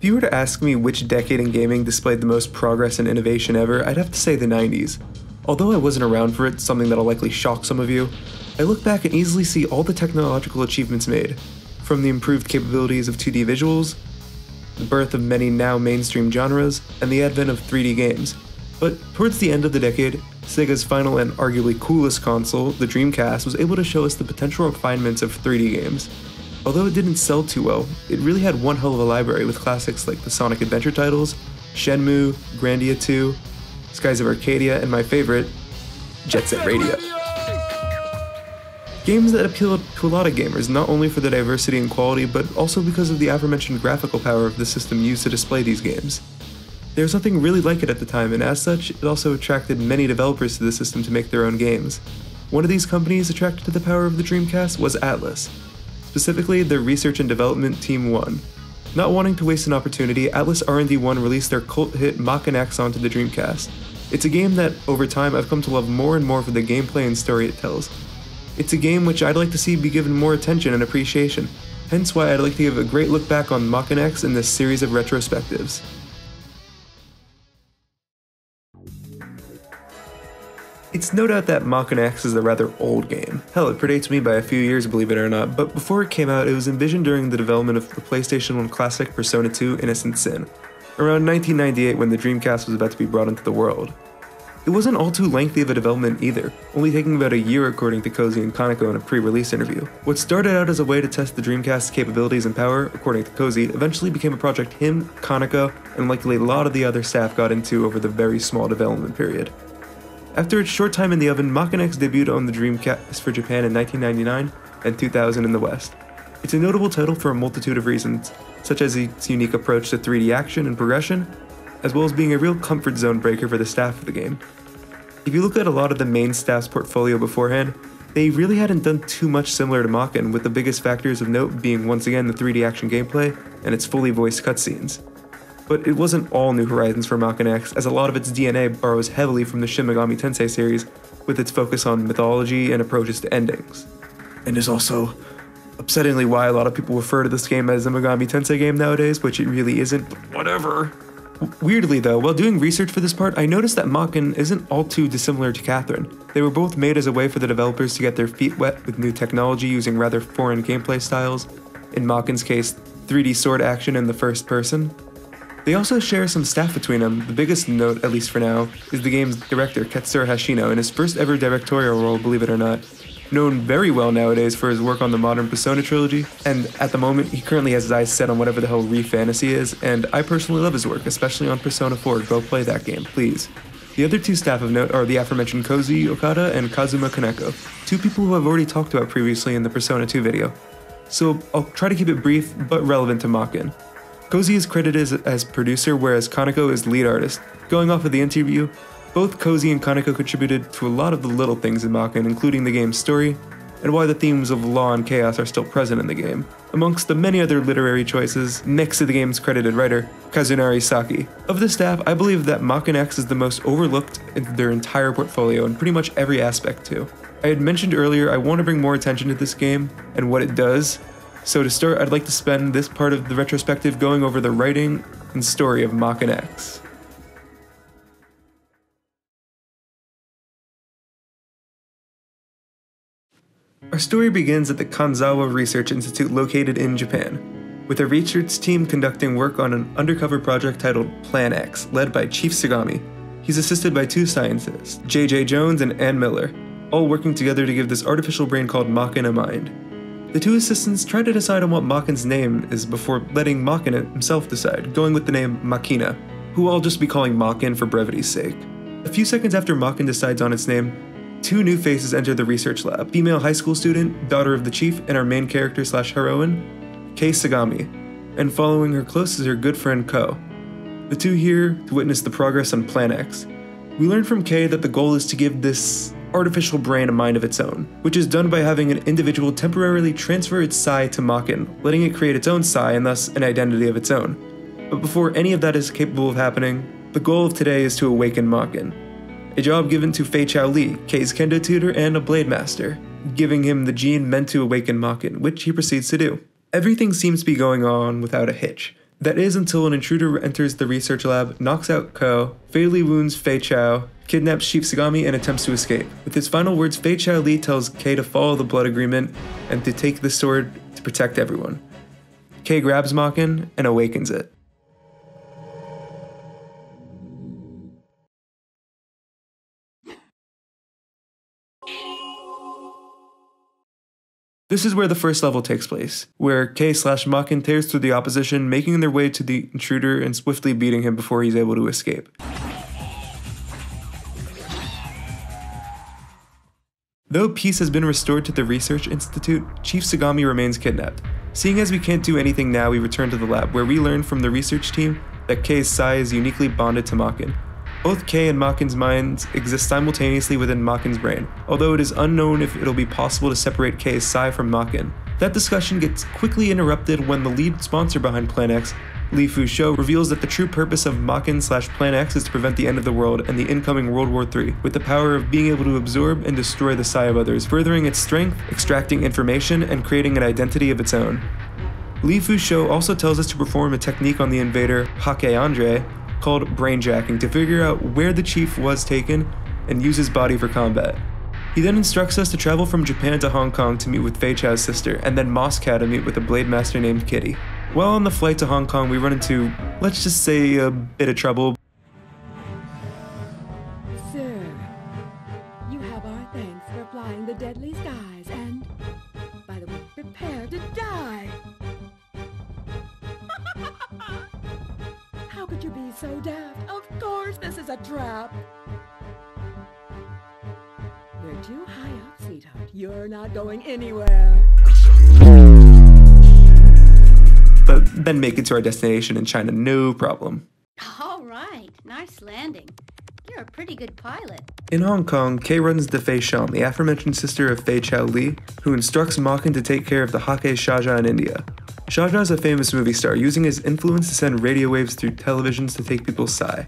If you were to ask me which decade in gaming displayed the most progress and innovation ever, I'd have to say the 90s. Although I wasn't around for it, something that'll likely shock some of you, I look back and easily see all the technological achievements made, from the improved capabilities of 2D visuals, the birth of many now mainstream genres, and the advent of 3D games. But towards the end of the decade, Sega's final and arguably coolest console, the Dreamcast, was able to show us the potential refinements of 3D games. Although it didn't sell too well, it really had one hell of a library with classics like the Sonic Adventure titles, Shenmue, Grandia 2, Skies of Arcadia, and my favorite, Jet Set Radio. Games that appealed to a lot of gamers, not only for the diversity and quality, but also because of the aforementioned graphical power of the system used to display these games. There was nothing really like it at the time, and as such, it also attracted many developers to the system to make their own games. One of these companies attracted to the power of the Dreamcast was Atlus. Specifically, their research and development team 1. Not wanting to waste an opportunity, Atlus R&D 1 released their cult hit Maken X onto the Dreamcast. It's a game that, over time, I've come to love more and more for the gameplay and story it tells. It's a game which I'd like to see be given more attention and appreciation, hence why I'd like to give a great look back on Maken X in this series of retrospectives. It's no doubt that Maken X is a rather old game. Hell, it predates me by a few years, believe it or not, but before it came out, it was envisioned during the development of the PlayStation 1 classic Persona 2 Innocent Sin, around 1998 when the Dreamcast was about to be brought into the world. It wasn't all too lengthy of a development either, only taking about a year according to Kozo and Kaneko in a pre-release interview. What started out as a way to test the Dreamcast's capabilities and power, according to Kozo, eventually became a project him, Kaneko, and likely a lot of the other staff got into over the very small development period. After its short time in the oven, Maken X debuted on the Dreamcast for Japan in 1999 and 2000 in the West. It's a notable title for a multitude of reasons, such as its unique approach to 3D action and progression, as well as being a real comfort zone breaker for the staff of the game. If you look at a lot of the main staff's portfolio beforehand, they really hadn't done too much similar to Maken, with the biggest factors of note being once again the 3D action gameplay and its fully voiced cutscenes. But it wasn't all New Horizons for Maken X, as a lot of its DNA borrows heavily from the Shin Megami Tensei series, with its focus on mythology and approaches to endings. And is also upsettingly why a lot of people refer to this game as a Megami Tensei game nowadays, which it really isn't, but whatever. Weirdly though, while doing research for this part, I noticed that Maken isn't all too dissimilar to Catherine. They were both made as a way for the developers to get their feet wet with new technology using rather foreign gameplay styles, in Maken's case, 3D sword action in the first person. They also share some staff between them. The biggest note, at least for now, is the game's director Katsura Hoshino in his first ever directorial role, believe it or not. Known very well nowadays for his work on the modern Persona trilogy, and at the moment he currently has his eyes set on whatever the hell ReFantasy is, and I personally love his work, especially on Persona 4, go play that game, please. The other two staff of note are the aforementioned Kozo Okada and Kazuma Kaneko, two people who I've already talked about previously in the Persona 2 video. So I'll try to keep it brief, but relevant to Maken. Kozo is credited as producer, whereas Kaneko is lead artist. Going off of the interview, both Kozo and Kaneko contributed to a lot of the little things in Maken, including the game's story, and why the themes of law and chaos are still present in the game. Amongst the many other literary choices, next to the game's credited writer, Kazunari Saki. Of the staff, I believe that Maken X is the most overlooked in their entire portfolio, and pretty much every aspect too. I had mentioned earlier I want to bring more attention to this game, and what it does. So to start, I'd like to spend this part of the retrospective going over the writing and story of Maken X. Our story begins at the Kanazawa Research Institute located in Japan, with a research team conducting work on an undercover project titled Plan X, led by Chief Tsugami. He's assisted by two scientists, J.J. Jones and Ann Miller, all working together to give this artificial brain called Maken a mind. The two assistants try to decide on what Maken's name is before letting Maken himself decide, going with the name Makina, who I'll just be calling Maken for brevity's sake. A few seconds after Maken decides on its name, two new faces enter the research lab, female high school student, daughter of the chief, and our main character slash heroine, Kei Sagami, and following her close is her good friend Ko. The two here to witness the progress on Plan X. We learn from Kei that the goal is to give this artificial brain a mind of its own, which is done by having an individual temporarily transfer its psi to Maken, letting it create its own psi and thus an identity of its own. But before any of that is capable of happening, the goal of today is to awaken Maken, a job given to Fei Chao Li, Kei's Kendo tutor and a Blade Master, giving him the gene meant to awaken Maken, which he proceeds to do. Everything seems to be going on without a hitch. That is until an intruder enters the research lab, knocks out Ko, fatally wounds Fei Chao, kidnaps Chief Sagami, and attempts to escape. With his final words, Fei Chao Li tells Kei to follow the blood agreement and to take the sword to protect everyone. Kei grabs Maken and awakens it. This is where the first level takes place, where Kei/Maken tears through the opposition, making their way to the intruder and swiftly beating him before he's able to escape. Though peace has been restored to the Research Institute, Chief Tsugami remains kidnapped. Seeing as we can't do anything now, we return to the lab, where we learn from the research team that Kei's Sai is uniquely bonded to Maken. Both Kei and Maken's minds exist simultaneously within Maken's brain, although it is unknown if it'll be possible to separate Kei's Sai from Maken. That discussion gets quickly interrupted when the lead sponsor behind Plan X, Li Fu Shou, reveals that the true purpose of Maken/Plan X is to prevent the end of the world and the incoming World War III, with the power of being able to absorb and destroy the Sai of others, furthering its strength, extracting information, and creating an identity of its own. Li Fu Shou also tells us to perform a technique on the invader, Hakke Andrei, called brainjacking, to figure out where the chief was taken and use his body for combat. He then instructs us to travel from Japan to Hong Kong to meet with Fei Chao's sister, and then Moscow to meet with a Blade Master named Kitty. While on the flight to Hong Kong, we run into, let's just say, a bit of trouble. Sir, you have our thanks for applying the deadly skies, and, by the way, prepare to die. How could you be so daft? Of course this is a trap! You're too high up, sweetheart. You're not going anywhere. But then make it to our destination in China, no problem. Alright, nice landing. You're a pretty good pilot. In Hong Kong, Kei runs into Fei Shan, the aforementioned sister of Fei Chao Li, who instructs Maken to take care of the Hakke Shah Jahan in India. Shah Jahan is a famous movie star, using his influence to send radio waves through televisions to take people's Sai.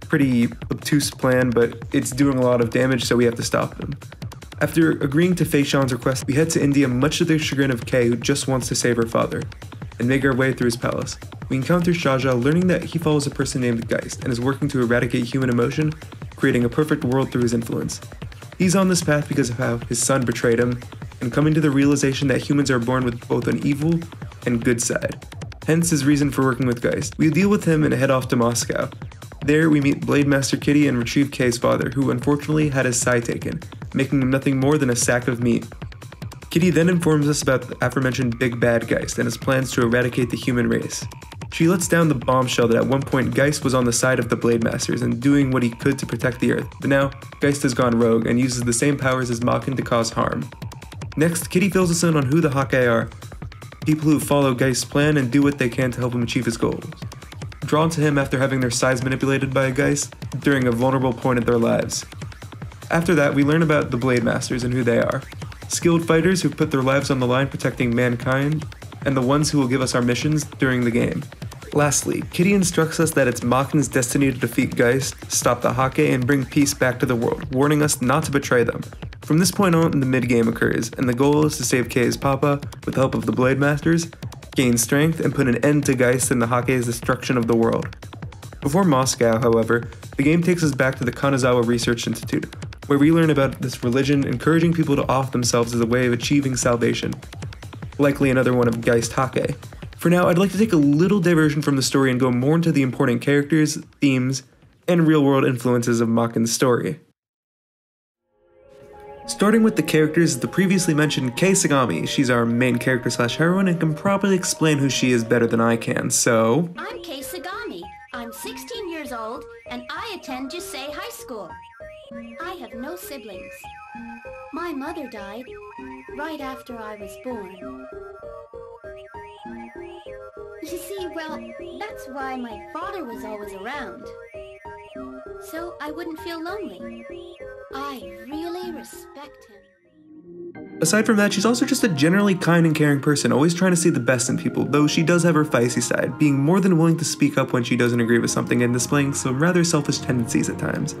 Pretty obtuse plan, but it's doing a lot of damage, so we have to stop him. After agreeing to Fei Shan's request, we head to India, much to the chagrin of Kei, who just wants to save her father, and make our way through his palace. We encounter Shah Jahan, learning that he follows a person named Geist, and is working to eradicate human emotion, creating a perfect world through his influence. He's on this path because of how his son betrayed him, and coming to the realization that humans are born with both an evil and good side. Hence his reason for working with Geist. We deal with him and head off to Moscow. There we meet Blade Master Kitty and retrieve Kei's father, who unfortunately had his Sai taken, making him nothing more than a sack of meat. Kitty then informs us about the aforementioned big bad Geist and his plans to eradicate the human race. She lets down the bombshell that at one point Geist was on the side of the Blade Masters and doing what he could to protect the Earth, but now Geist has gone rogue and uses the same powers as Maken to cause harm. Next, Kitty fills us in on who the Hakke are, people who follow Geist's plan and do what they can to help him achieve his goals. Drawn to him after having their size manipulated by a Geist during a vulnerable point in their lives. After that, we learn about the Blade Masters and who they are. Skilled fighters who put their lives on the line protecting mankind, and the ones who will give us our missions during the game. Lastly, Kitty instructs us that it's Maken's destiny to defeat Geist, stop the Hakke, and bring peace back to the world, warning us not to betray them. From this point on, the mid-game occurs, and the goal is to save Kei's papa with the help of the Blade Masters, gain strength, and put an end to Geist and the Hakke's destruction of the world. Before Moscow, however, the game takes us back to the Kanazawa Research Institute, where we learn about this religion encouraging people to off themselves as a way of achieving salvation. Likely another one of Geist Hakke. For now, I'd like to take a little diversion from the story and go more into the important characters, themes, and real-world influences of Maken's story. Starting with the characters, the previously mentioned Kei Sagami. She's our main character/heroine and can probably explain who she is better than I can, so... I'm Kei Sagami. I'm 16 years old, and I attend Jisei High School. I have no siblings. My mother died right after I was born. You see, well, that's why my father was always around. So I wouldn't feel lonely. I really respect him. Aside from that, she's also just a generally kind and caring person, always trying to see the best in people, though she does have her feisty side, being more than willing to speak up when she doesn't agree with something and displaying some rather selfish tendencies at times.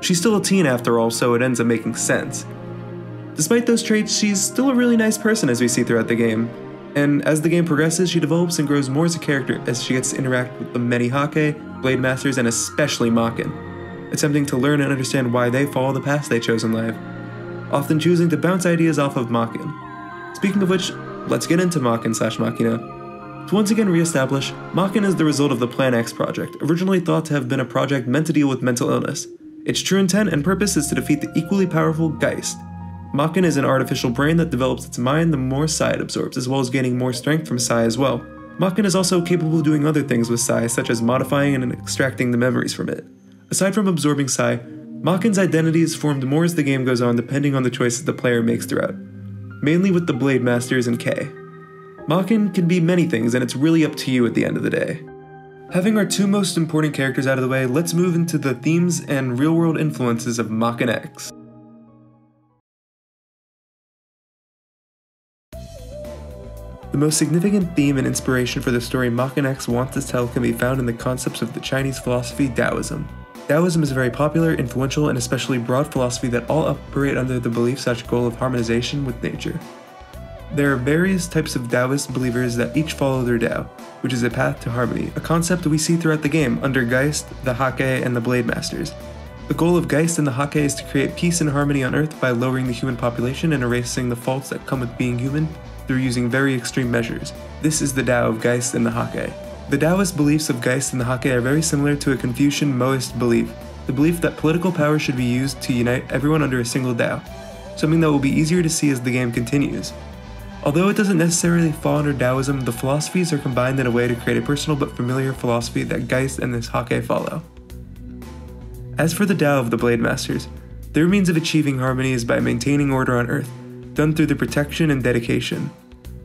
She's still a teen after all, so it ends up making sense. Despite those traits, she's still a really nice person as we see throughout the game. And as the game progresses, she develops and grows more as a character as she gets to interact with the many Hakke, Blade Masters, and especially Maken, attempting to learn and understand why they follow the path they chose in life, often choosing to bounce ideas off of Maken. Speaking of which, let's get into Maken/Makina. To once again reestablish, Maken is the result of the Plan X project, originally thought to have been a project meant to deal with mental illness. Its true intent and purpose is to defeat the equally powerful Geist. Maken is an artificial brain that develops its mind the more Sai it absorbs, as well as gaining more strength from Sai as well. Maken is also capable of doing other things with Sai, such as modifying and extracting the memories from it. Aside from absorbing Sai, Maken's identity is formed more as the game goes on, depending on the choices the player makes throughout, mainly with the Blade Masters and Kei. Maken can be many things, and it's really up to you at the end of the day. Having our two most important characters out of the way, let's move into the themes and real-world influences of Maken X. The most significant theme and inspiration for the story Maken X wants to tell can be found in the concepts of the Chinese philosophy Taoism. Taoism is a very popular, influential, and especially broad philosophy that all operate under the belief/goal of harmonization with nature. There are various types of Taoist believers that each follow their Dao, which is a path to harmony, a concept we see throughout the game under Geist, the Hakke, and the Blade Masters. The goal of Geist and the Hakke is to create peace and harmony on Earth by lowering the human population and erasing the faults that come with being human through using very extreme measures. This is the Dao of Geist and the Hakke. The Taoist beliefs of Geist and the Hakke are very similar to a Confucian Moist belief, the belief that political power should be used to unite everyone under a single Dao, something that will be easier to see as the game continues. Although it doesn't necessarily fall under Taoism, the philosophies are combined in a way to create a personal but familiar philosophy that Geist and this Hakke follow. As for the Dao of the Blade Masters, their means of achieving harmony is by maintaining order on Earth, done through their protection and dedication.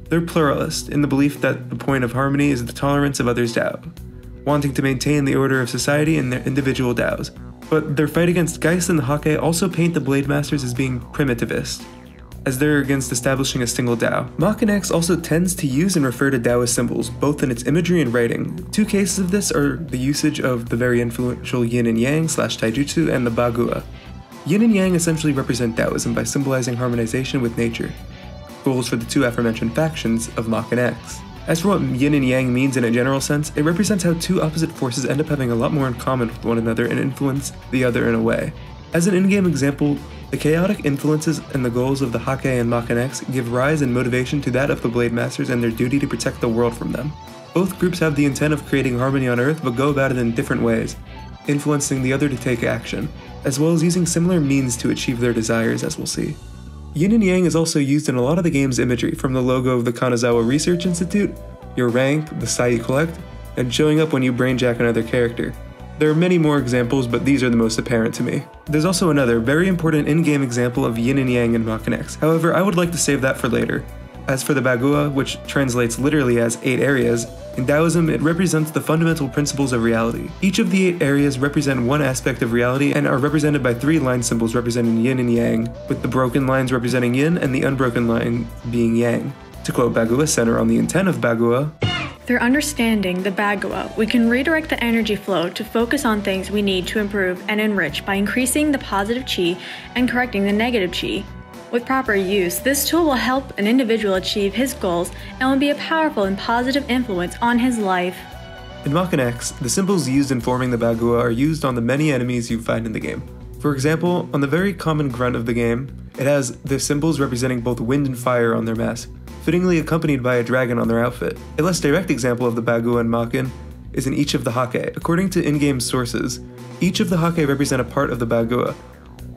They're pluralist in the belief that the point of harmony is the tolerance of others' Dao, wanting to maintain the order of society and their individual Daos. But their fight against Geist and the Hakke also paint the Blade Masters as being primitivist, as they're against establishing a single Dao. Maken X also tends to use and refer to Taoist symbols, both in its imagery and writing. Two cases of this are the usage of the very influential yin and yang / taijutsu and the bagua. Yin and yang essentially represent Taoism by symbolizing harmonization with nature, goals for the two aforementioned factions of Maken X. As for what yin and yang means in a general sense, it represents how two opposite forces end up having a lot more in common with one another and influence the other in a way. As an in-game example, the chaotic influences and the goals of the Hakke and Maken X give rise and motivation to that of the Blade Masters and their duty to protect the world from them. Both groups have the intent of creating harmony on Earth, but go about it in different ways, influencing the other to take action, as well as using similar means to achieve their desires, as we'll see. Yin and Yang is also used in a lot of the game's imagery, from the logo of the Kanazawa Research Institute, your rank, the Sai you collect, and showing up when you brainjack another character. There are many more examples, but these are the most apparent to me. There's also another very important in-game example of yin and yang in Maken X. However, I would like to save that for later. As for the Bagua, which translates literally as 8 areas, in Taoism it represents the fundamental principles of reality. Each of the 8 areas represent one aspect of reality and are represented by 3 line symbols representing yin and yang, with the broken lines representing yin and the unbroken line being yang. To quote Bagua, center on the intent of Bagua, "Through understanding the Bagua, we can redirect the energy flow to focus on things we need to improve and enrich by increasing the positive chi and correcting the negative chi. With proper use, this tool will help an individual achieve his goals and will be a powerful and positive influence on his life." In Maken X, the symbols used in forming the Bagua are used on the many enemies you find in the game. For example, on the very common grunt of the game, it has the symbols representing both wind and fire on their mask, fittingly accompanied by a dragon on their outfit. A less direct example of the Bagua and Maken is in each of the Hakke. According to in-game sources, each of the Hakke represent a part of the Bagua,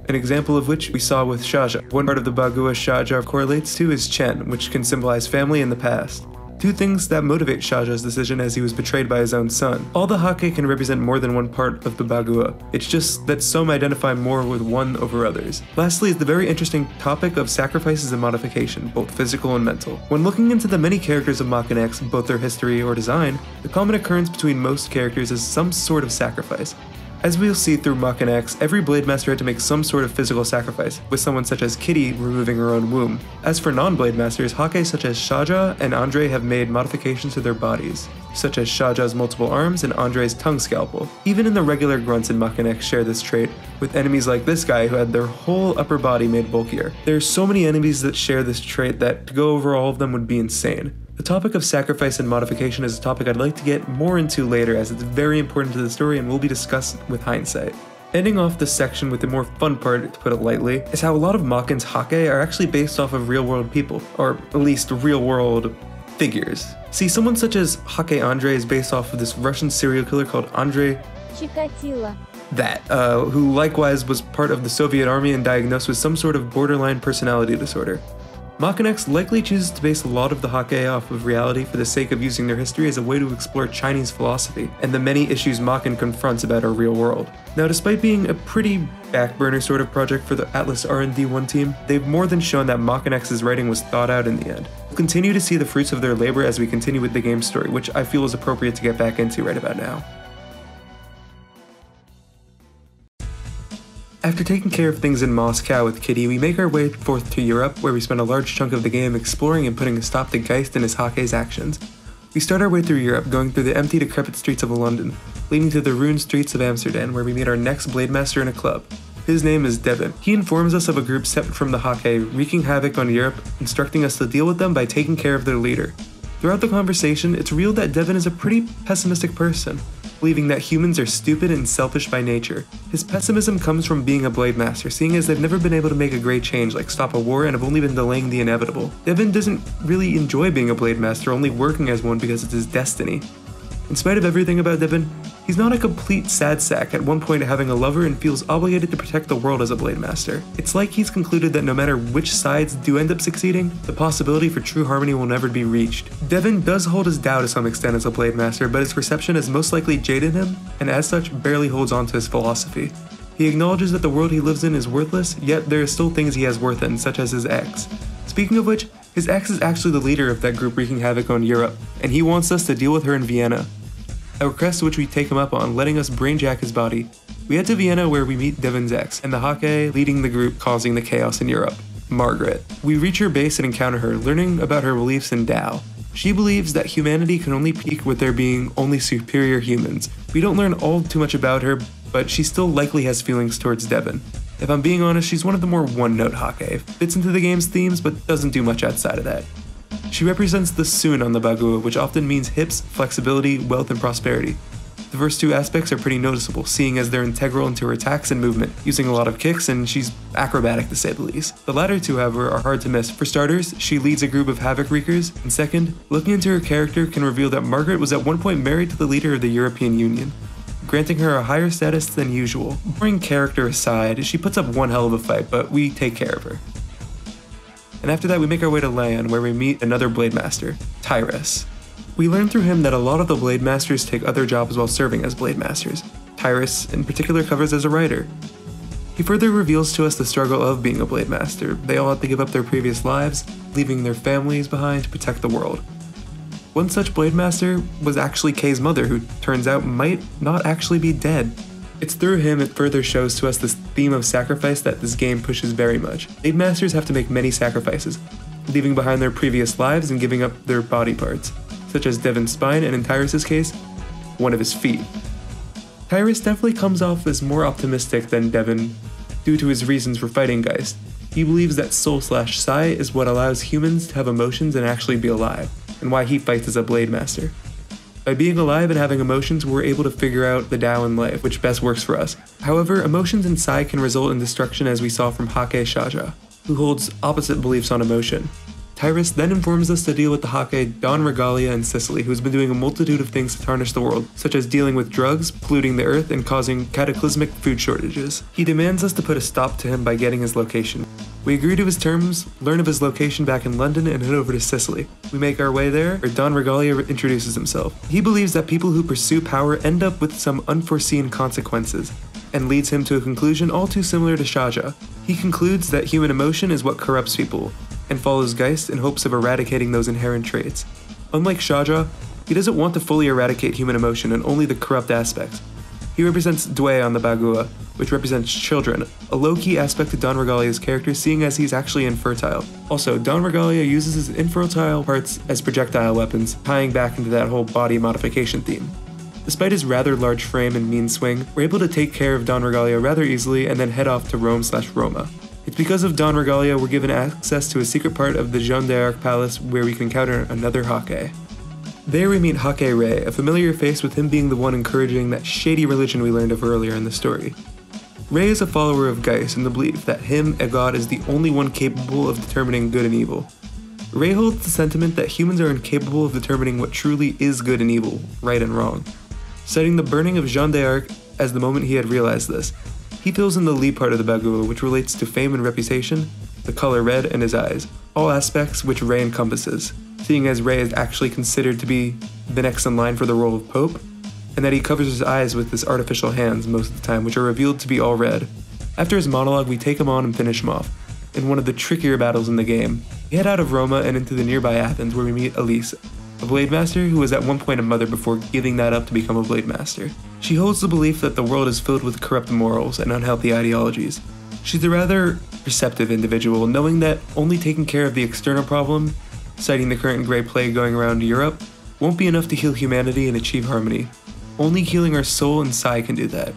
an example of which we saw with Shaja. One part of the Bagua Shaja correlates to is Chen, which can symbolize family in the past. Two things that motivate Shaja's decision as he was betrayed by his own son. All the Hakke can represent more than one part of the Bagua, it's just that some identify more with one over others. Lastly is the very interesting topic of sacrifices and modification, both physical and mental. When looking into the many characters of Maken X, both their history or design, the common occurrence between most characters is some sort of sacrifice. As we'll see through Maken X, every Blade Master had to make some sort of physical sacrifice, with someone such as Kitty removing her own womb. As for non-Blade Masters, Hakke such as Shaja and Andrei have made modifications to their bodies, such as Shaja's multiple arms and Andrei's tongue scalpel. Even in the regular grunts in Maken X share this trait, with enemies like this guy who had their whole upper body made bulkier. There are so many enemies that share this trait that to go over all of them would be insane. The topic of sacrifice and modification is a topic I'd like to get more into later, as it's very important to the story and will be discussed with hindsight. Ending off this section with the more fun part, to put it lightly, is how a lot of Maken's Hakke are actually based off of real-world people, or at least real-world figures. See, someone such as Hakke Andrei is based off of this Russian serial killer called Andrei Chikatilo. Who likewise was part of the Soviet army and diagnosed with some sort of borderline personality disorder. Maken X likely chooses to base a lot of the Hakke off of reality for the sake of using their history as a way to explore Chinese philosophy and the many issues Maken confronts about our real world. Now, despite being a pretty backburner sort of project for the Atlus R&D1 team, they've more than shown that Maken X's writing was thought out in the end. We'll continue to see the fruits of their labor as we continue with the game's story, which I feel is appropriate to get back into right about now. After taking care of things in Moscow with Kitty, we make our way forth to Europe, where we spend a large chunk of the game exploring and putting a stop to Geist and his Hakke's actions. We start our way through Europe, going through the empty, decrepit streets of London, leading to the ruined streets of Amsterdam, where we meet our next Blade Master in a club. His name is Devin. He informs us of a group separate from the Hakke, wreaking havoc on Europe, instructing us to deal with them by taking care of their leader. Throughout the conversation, it's revealed that Devin is a pretty pessimistic person, believing that humans are stupid and selfish by nature. His pessimism comes from being a Blade Master, seeing as they've never been able to make a great change like stop a war and have only been delaying the inevitable. Devin doesn't really enjoy being a Blade Master, only working as one because it's his destiny. In spite of everything about Devin, he's not a complete sad sack, at one point having a lover and feels obligated to protect the world as a Blade Master. It's like he's concluded that no matter which sides do end up succeeding, the possibility for true harmony will never be reached. Devin does hold his Dao to some extent as a Blade Master, but his reception has most likely jaded him, and as such barely holds on to his philosophy. He acknowledges that the world he lives in is worthless, yet there are still things he has worth in, such as his ex. Speaking of which, his ex is actually the leader of that group wreaking havoc on Europe, and he wants us to deal with her in Vienna. A request which we take him up on, letting us brainjack his body. We head to Vienna, where we meet Devin's ex, and the Hakke leading the group causing the chaos in Europe, Margaret. We reach her base and encounter her, learning about her beliefs in Dao. She believes that humanity can only peak with there being only superior humans. We don't learn all too much about her, but she still likely has feelings towards Devin. If I'm being honest, she's one of the more one-note Hakke, fits into the game's themes but doesn't do much outside of that. She represents the Sun on the Bagua, which often means hips, flexibility, wealth, and prosperity. The first two aspects are pretty noticeable, seeing as they're integral into her attacks and movement, using a lot of kicks, and she's acrobatic to say the least. The latter two, however, are hard to miss. For starters, she leads a group of Havoc Wreakers, and second, looking into her character can reveal that Margaret was at one point married to the leader of the European Union, granting her a higher status than usual. Boring character aside, she puts up one hell of a fight, but we take care of her. And after that, we make our way to Laon, where we meet another Blade Master, Tyrus. We learn through him that a lot of the Blade Masters take other jobs while serving as Blade Masters. Tyrus, in particular, covers as a writer. He further reveals to us the struggle of being a Blade Master. They all have to give up their previous lives, leaving their families behind to protect the world. One such Blade Master was actually Kei's mother, who turns out might not actually be dead. It's through him it further shows to us this theme of sacrifice that this game pushes very much. Blade Masters have to make many sacrifices, leaving behind their previous lives and giving up their body parts, such as Devin's spine and, in Tyrus's case, one of his feet. Tyrus definitely comes off as more optimistic than Devin due to his reasons for fighting Geist. He believes that soul/psi is what allows humans to have emotions and actually be alive, and why he fights as a Blade Master. By being alive and having emotions, we're able to figure out the Dao in life, which best works for us. However, emotions and psi can result in destruction, as we saw from Hakke Shah Jahan, who holds opposite beliefs on emotion. Tyrus then informs us to deal with the Hakke Don Regalia in Sicily, who's been doing a multitude of things to tarnish the world, such as dealing with drugs, polluting the earth, and causing cataclysmic food shortages. He demands us to put a stop to him by getting his location. We agree to his terms, learn of his location back in London, and head over to Sicily. We make our way there, where Don Regalia introduces himself. He believes that people who pursue power end up with some unforeseen consequences, and leads him to a conclusion all too similar to Shah Jahan. He concludes that human emotion is what corrupts people, and follows Geist in hopes of eradicating those inherent traits. Unlike Shah Jahan, he doesn't want to fully eradicate human emotion and only the corrupt aspects. He represents Dwe on the Bagua, which represents children, a low-key aspect to Don Regalia's character, seeing as he's actually infertile. Also, Don Regalia uses his infertile parts as projectile weapons, tying back into that whole body modification theme. Despite his rather large frame and mean swing, we're able to take care of Don Regalia rather easily and then head off to Rome/Roma. It's because of Don Regalia we're given access to a secret part of the Jeanne d'Arc Palace where we can encounter another Hakke. There we meet Hakke Rei, a familiar face with him being the one encouraging that shady religion we learned of earlier in the story. Rei is a follower of Geist in the belief that him, a god, is the only one capable of determining good and evil. Rei holds the sentiment that humans are incapable of determining what truly is good and evil, right and wrong. Citing the burning of Jeanne d'Arc as the moment he had realized this, he fills in the Li part of the Bagua, which relates to fame and reputation, the color red, and his eyes, all aspects which Rei encompasses, seeing as Rei is actually considered to be the next in line for the role of Pope, and that he covers his eyes with his artificial hands most of the time, which are revealed to be all red. After his monologue, we take him on and finish him off, in one of the trickier battles in the game. We head out of Roma and into the nearby Athens, where we meet Elise, a Blade Master who was at one point a mother before giving that up to become a Blade Master. She holds the belief that the world is filled with corrupt morals and unhealthy ideologies. She's a rather perceptive individual, knowing that only taking care of the external problem, citing the current Grey Plague going around Europe, won't be enough to heal humanity and achieve harmony. Only healing our soul and Sai can do that.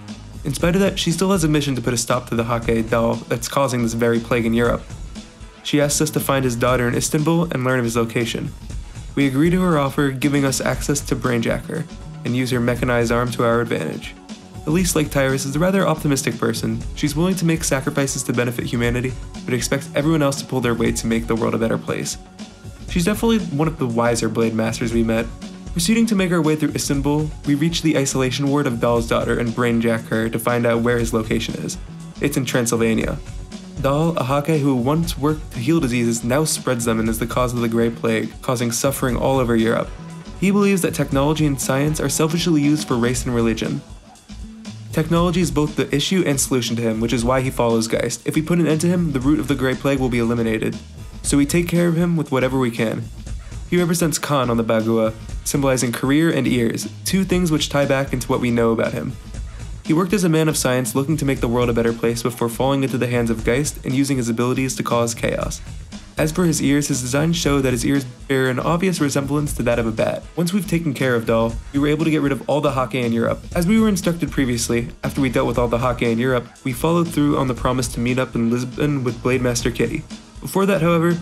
In spite of that, she still has a mission to put a stop to the Hakke Dao that's causing this very plague in Europe. She asks us to find his daughter in Istanbul and learn of his location. We agree to her offer, giving us access to Brainjacker, and use her mechanized arm to our advantage. Elise, like Tyrus, is a rather optimistic person. She's willing to make sacrifices to benefit humanity, but expects everyone else to pull their weight to make the world a better place. She's definitely one of the wiser Blade Masters we met. Proceeding to make our way through Istanbul, we reach the isolation ward of Dahl's daughter and brainjack her to find out where his location is. It's in Transylvania. Dal, a Hakke who once worked to heal diseases, now spreads them and is the cause of the Grey Plague, causing suffering all over Europe. He believes that technology and science are selfishly used for race and religion. Technology is both the issue and solution to him, which is why he follows Geist. If we put an end to him, the root of the Grey Plague will be eliminated. So we take care of him with whatever we can. He represents Khan on the Bagua, symbolizing career and ears, two things which tie back into what we know about him. He worked as a man of science looking to make the world a better place before falling into the hands of Geist and using his abilities to cause chaos. As for his ears, his designs show that his ears bear an obvious resemblance to that of a bat. Once we've taken care of Dal, we were able to get rid of all the Hakke in Europe. As we were instructed previously, after we dealt with all the Hakke in Europe, we followed through on the promise to meet up in Lisbon with Blade Master Kitty. Before that, however,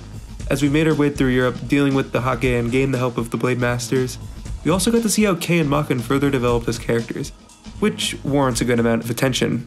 as we made our way through Europe dealing with the Hakke and gained the help of the Blade Masters, we also got to see how Kei and Maken further developed as characters, which warrants a good amount of attention.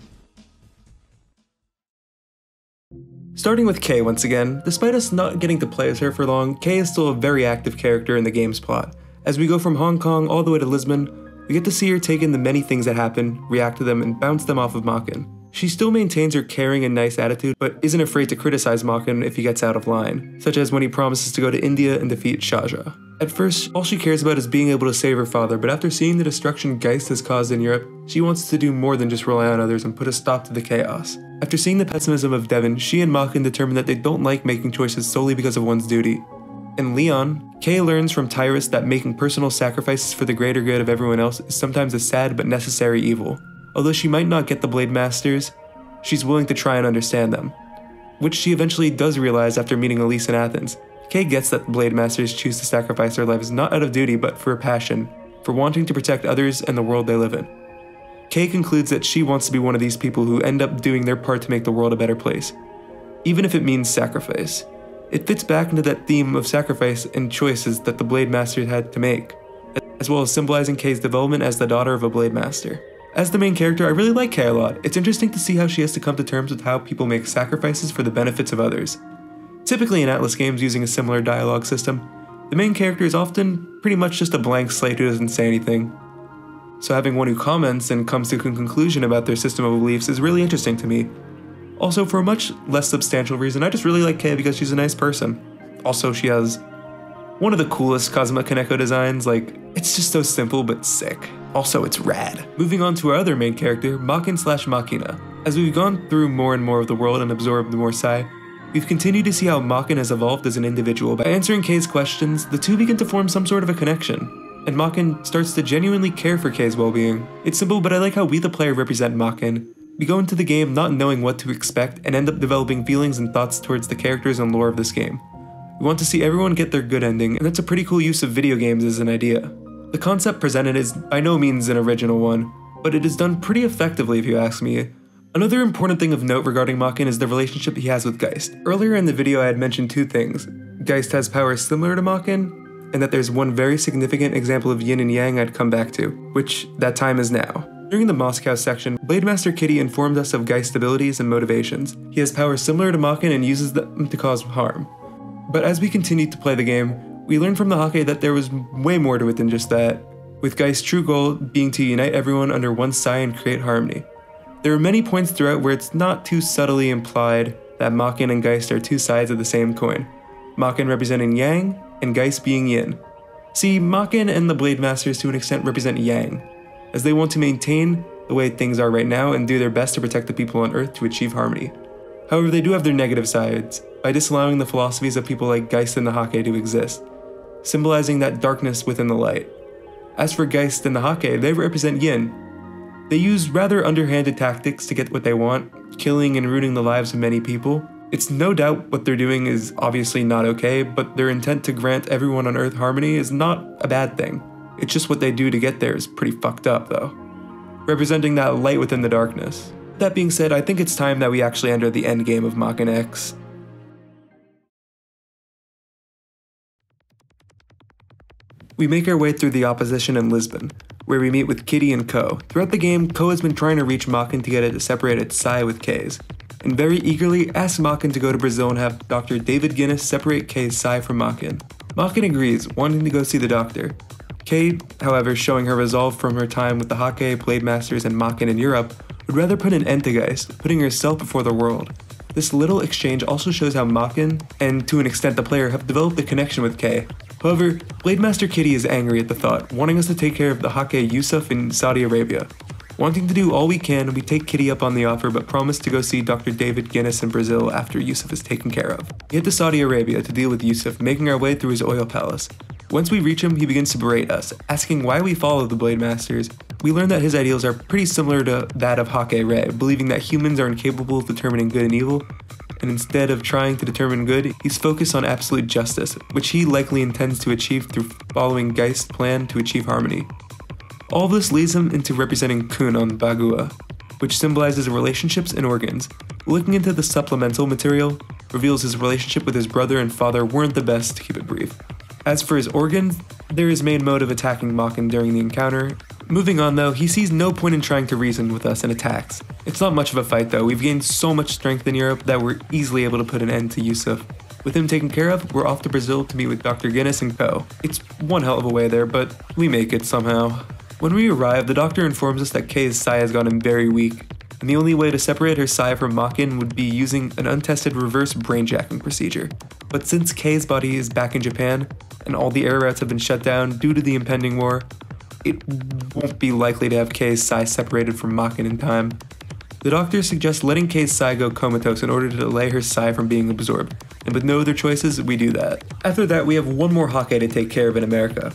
Starting with Kei once again, despite us not getting to play as her for long, Kei is still a very active character in the game's plot. As we go from Hong Kong all the way to Lisbon, we get to see her take in the many things that happen, react to them, and bounce them off of Maken. She still maintains her caring and nice attitude, but isn't afraid to criticize Maken if he gets out of line, such as when he promises to go to India and defeat Shah Jahan. At first, all she cares about is being able to save her father, but after seeing the destruction Geist has caused in Europe, she wants to do more than just rely on others and put a stop to the chaos. After seeing the pessimism of Devin, she and Maken determine that they don't like making choices solely because of one's duty. In Leon, Kei learns from Tyrus that making personal sacrifices for the greater good of everyone else is sometimes a sad but necessary evil. Although she might not get the Blade Masters, she's willing to try and understand them, which she eventually does realize after meeting Elise in Athens. Kei gets that the Blade Masters choose to sacrifice their lives not out of duty but for a passion, for wanting to protect others and the world they live in. Kei concludes that she wants to be one of these people who end up doing their part to make the world a better place, even if it means sacrifice. It fits back into that theme of sacrifice and choices that the Blade Masters had to make, as well as symbolizing Kei's development as the daughter of a Blade Master. As the main character, I really like Kei a lot. It's interesting to see how she has to come to terms with how people make sacrifices for the benefits of others. Typically in Atlus games using a similar dialogue system, the main character is often pretty much just a blank slate who doesn't say anything. So having one who comments and comes to a conclusion about their system of beliefs is really interesting to me. Also, for a much less substantial reason, I just really like Kei because she's a nice person. Also, she has one of the coolest Kazuma Kaneko designs. Like, it's just so simple but sick. Also, it's rad. Moving on to our other main character, Maken/Makina. As we've gone through more and more of the world and absorbed more Sai, we've continued to see how Maken has evolved as an individual. By answering Kei's questions, the two begin to form some sort of a connection, and Maken starts to genuinely care for Kei's well-being. It's simple, but I like how we the player represent Maken. We go into the game not knowing what to expect and end up developing feelings and thoughts towards the characters and lore of this game. We want to see everyone get their good ending, and that's a pretty cool use of video games as an idea. The concept presented is by no means an original one, but it is done pretty effectively if you ask me. Another important thing of note regarding Maken is the relationship he has with Geist. Earlier in the video I had mentioned two things: Geist has powers similar to Maken, and that there's one very significant example of yin and yang I'd come back to, which that time is now. During the Moscow section, Blade Master Kitty informed us of Geist's abilities and motivations. He has powers similar to Maken and uses them to cause harm. But as we continued to play the game, we learned from the Hakke that there was way more to it than just that, with Geist's true goal being to unite everyone under one sai and create harmony. There are many points throughout where it's not too subtly implied that Maken and Geist are two sides of the same coin, Maken representing yang and Geist being yin. See, Maken and the Blade Masters to an extent represent yang, as they want to maintain the way things are right now and do their best to protect the people on Earth to achieve harmony. However, they do have their negative sides, by disallowing the philosophies of people like Geist and the Hakke to exist, symbolizing that darkness within the light. As for Geist and the Hakke, they represent yin. They use rather underhanded tactics to get what they want, killing and ruining the lives of many people. It's no doubt what they're doing is obviously not okay, but their intent to grant everyone on Earth harmony is not a bad thing. It's just what they do to get there is pretty fucked up though, representing that light within the darkness. That being said, I think it's time that we actually enter the endgame of Maken X. We make our way through the opposition in Lisbon, where we meet with Kitty and Ko. Throughout the game, Ko has been trying to reach Maken to get it to separate its sai with Kei's, and very eagerly asks Maken to go to Brazil and have Dr. David Guinness separate Kei's sai from Maken. Maken agrees, wanting to go see the doctor. Kei, however, showing her resolve from her time with the Hakke, Blade Masters, and Maken in Europe, would rather put an end to Geist, putting herself before the world. This little exchange also shows how Maken, and to an extent the player, have developed a connection with Kei. However, Blade Master Kitty is angry at the thought, wanting us to take care of the Hakke Yusuf in Saudi Arabia. Wanting to do all we can, we take Kitty up on the offer but promise to go see Dr. David Guinness in Brazil after Yusuf is taken care of. We head to Saudi Arabia to deal with Yusuf, making our way through his oil palace. Once we reach him, he begins to berate us, asking why we follow the Blade Masters. We learn that his ideals are pretty similar to that of Hakke Rei, believing that humans are incapable of determining good and evil, and instead of trying to determine good, he's focused on absolute justice, which he likely intends to achieve through following Geist's plan to achieve harmony. All this leads him into representing Kun on Bagua, which symbolizes relationships and organs. Looking into the supplemental material reveals his relationship with his brother and father weren't the best, to keep it brief. As for his organs, they're his main mode of attacking Maken during the encounter. Moving on though, he sees no point in trying to reason with us and attacks. It's not much of a fight though, we've gained so much strength in Europe that we're easily able to put an end to Yusuf. With him taken care of, we're off to Brazil to meet with Dr. Guinness and Co. It's one hell of a way there, but we make it somehow. When we arrive, the doctor informs us that Kei's sai has gotten very weak, and the only way to separate her sai from Maken would be using an untested reverse brain-jacking procedure. But since Kei's body is back in Japan, and all the air routes have been shut down due to the impending war, it won't be likely to have Kei's sai separated from Maken in time. The doctor suggests letting Kei's sai go comatose in order to delay her sai from being absorbed, and with no other choices, we do that. After that, we have one more Hakke to take care of in America,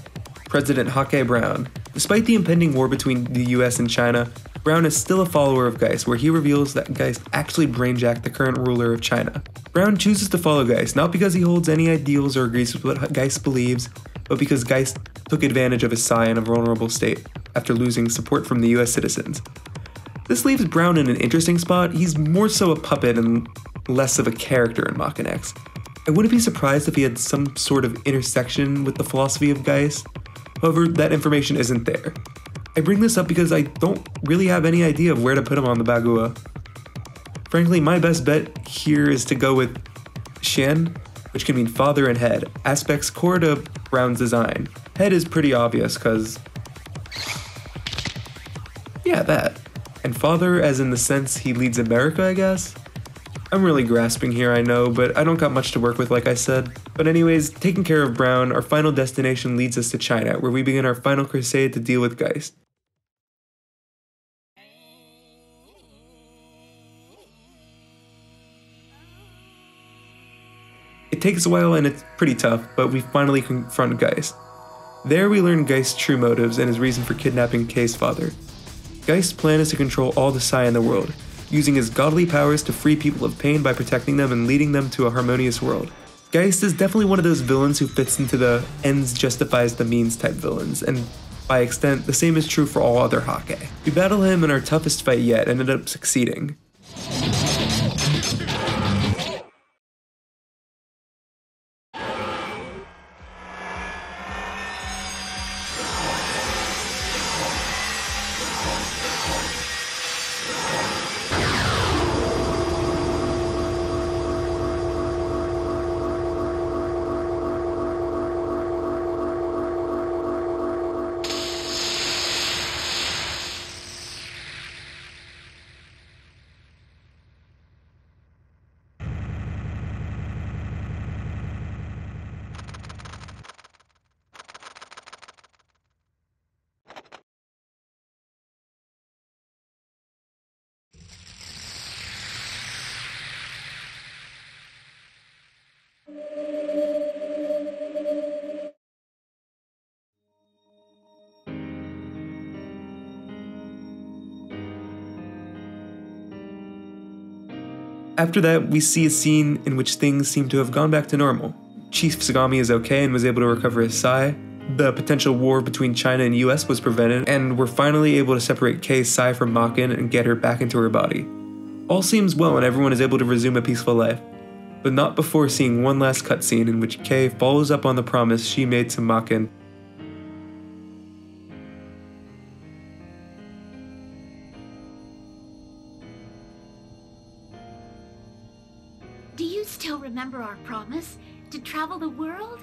President Hawkeye Brown. Despite the impending war between the US and China, Brown is still a follower of Geist, where he reveals that Geist actually brainjacked the current ruler of China. Brown chooses to follow Geist, not because he holds any ideals or agrees with what Geist believes, but because Geist took advantage of his sai in a vulnerable state, after losing support from the US citizens. This leaves Brown in an interesting spot. He's more so a puppet and less of a character in Maken X. I wouldn't be surprised if he had some sort of intersection with the philosophy of Geist, however, that information isn't there. I bring this up because I don't really have any idea of where to put him on the Bagua. Frankly, my best bet here is to go with Shen, which can mean father and head, aspects core to Brown's design. Head is pretty obvious cause, yeah, that. And father as in the sense he leads America, I guess? I'm really grasping here, I know, but I don't got much to work with like I said. But anyways, taking care of Brown, our final destination leads us to China, where we begin our final crusade to deal with Geist. It takes a while and it's pretty tough, but we finally confront Geist. There we learn Geist's true motives and his reason for kidnapping Kei's father. Geist's plan is to control all the sai in the world, using his godly powers to free people of pain by protecting them and leading them to a harmonious world. Geist is definitely one of those villains who fits into the ends justifies the means type villains, and by extent, the same is true for all other Hakke. We battle him in our toughest fight yet and end up succeeding. After that, we see a scene in which things seem to have gone back to normal. Chief Sagami is okay and was able to recover his psi. The potential war between China and US was prevented, and we're finally able to separate Kei's psi from Maken and get her back into her body. All seems well and everyone is able to resume a peaceful life, but not before seeing one last cutscene in which Kei follows up on the promise she made to Maken. Do you still remember our promise to travel the world?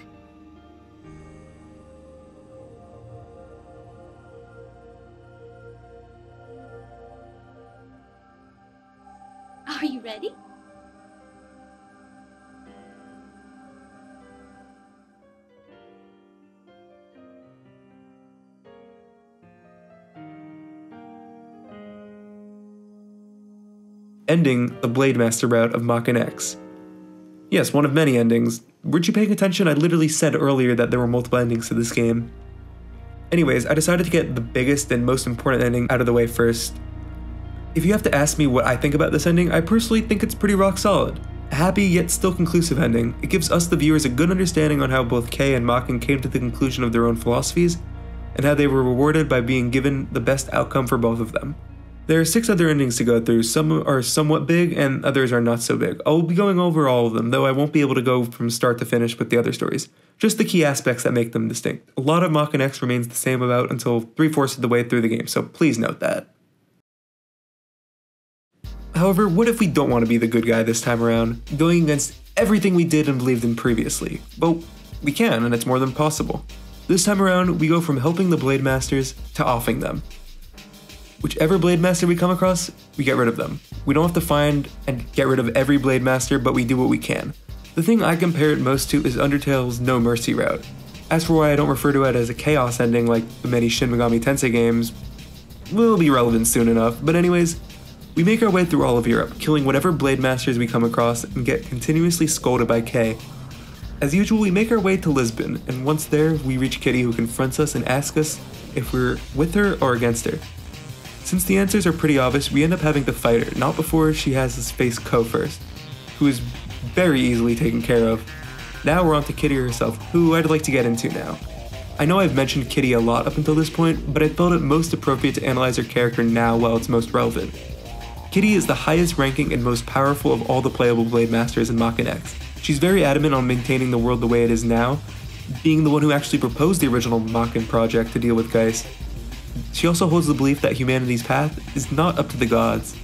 Are you ready? Ending the Blade Master route of Maken X. Yes, one of many endings. Weren't you paying attention? I literally said earlier that there were multiple endings to this game. Anyways, I decided to get the biggest and most important ending out of the way first. If you have to ask me what I think about this ending, I personally think it's pretty rock solid. A happy yet still conclusive ending, it gives us the viewers a good understanding on how both Kei and Maken came to the conclusion of their own philosophies, and how they were rewarded by being given the best outcome for both of them. There are 6 other endings to go through, some are somewhat big and others are not so big. I will be going over all of them, though I won't be able to go from start to finish with the other stories, just the key aspects that make them distinct. A lot of Maken X remains the same about until 3/4 of the way through the game, so please note that. However, what if we don't want to be the good guy this time around, going against everything we did and believed in previously? Well, we can, and it's more than possible. This time around, we go from helping the Blade Masters to offing them. Whichever Blade Master we come across, we get rid of them. We don't have to find and get rid of every Blade Master, but we do what we can. The thing I compare it most to is Undertale's No Mercy route. As for why I don't refer to it as a chaos ending like the many Shin Megami Tensei games, will be relevant soon enough, but anyways, we make our way through all of Europe, killing whatever Blade Masters we come across and get continuously scolded by Kei. As usual, we make our way to Lisbon, and once there, we reach Kitty, who confronts us and asks us if we're with her or against her. Since the answers are pretty obvious, we end up having to fight her, not before she has us face Ko first, who is very easily taken care of. Now we're on to Kitty herself, who I'd like to get into now. I know I've mentioned Kitty a lot up until this point, but I felt it most appropriate to analyze her character now while it's most relevant. Kitty is the highest ranking and most powerful of all the playable Blade Masters in Maken X. She's very adamant on maintaining the world the way it is now, being the one who actually proposed the original Maken project to deal with Geist. She also holds the belief that humanity's path is not up to the gods.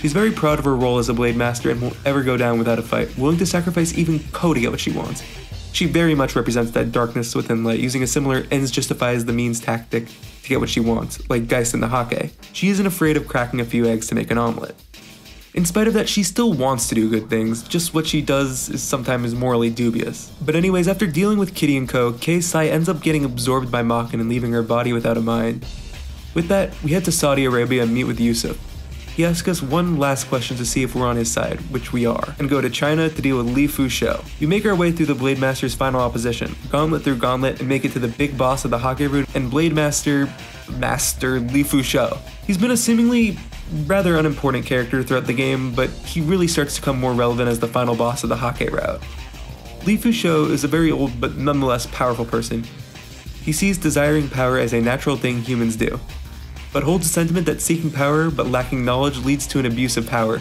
She's very proud of her role as a Blade Master and won't ever go down without a fight, willing to sacrifice even Ko to get what she wants. She very much represents that darkness within light, using a similar ends justifies the means tactic to get what she wants, like Geist and the Hakke. She isn't afraid of cracking a few eggs to make an omelet. In spite of that, she still wants to do good things, just what she does is sometimes morally dubious. But anyways, after dealing with Kitty and Ko, Kei Sai ends up getting absorbed by Maken and leaving her body without a mind. With that, we head to Saudi Arabia and meet with Yusuf. He asks us one last question to see if we're on his side, which we are, and go to China to deal with Li Fu Shou. We make our way through the Blade Master's final opposition, gauntlet through gauntlet, and make it to the big boss of the Hakke route and Blade Master Li Fu Shou. He's been a seemingly rather unimportant character throughout the game, but he really starts to become more relevant as the final boss of the Hakke route. Li Fu Shou is a very old but nonetheless powerful person. He sees desiring power as a natural thing humans do, but holds a sentiment that seeking power but lacking knowledge leads to an abuse of power.